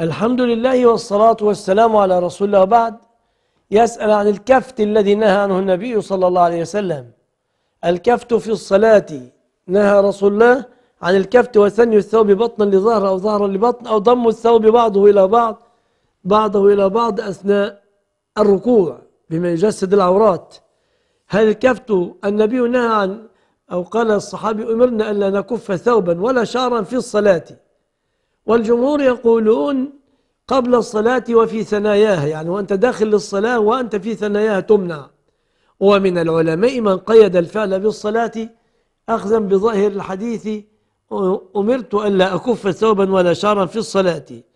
الحمد لله والصلاة والسلام على رسول الله. وبعد، يسأل عن الكفت الذي نهى عنه النبي صلى الله عليه وسلم. الكفت في الصلاة نهى رسول الله عن الكفت، وثني الثوب بطنا لظهر أو ظهرا لبطن، أو ضم الثوب بعضه إلى بعض أثناء الركوع بما يجسد العورات. هل الكفت النبي نهى عن، أو قال الصحابي أمرنا ألا نكف ثوبا ولا شعرا في الصلاة، والجمهور يقولون قبل الصلاة وفي ثناياها، يعني وأنت داخل للصلاة وأنت في ثناياها تمنع. ومن العلماء من قيد الفعل بالصلاة أخذا بظاهر الحديث أمرت ألا أكف ثوبا ولا شعرا في الصلاة،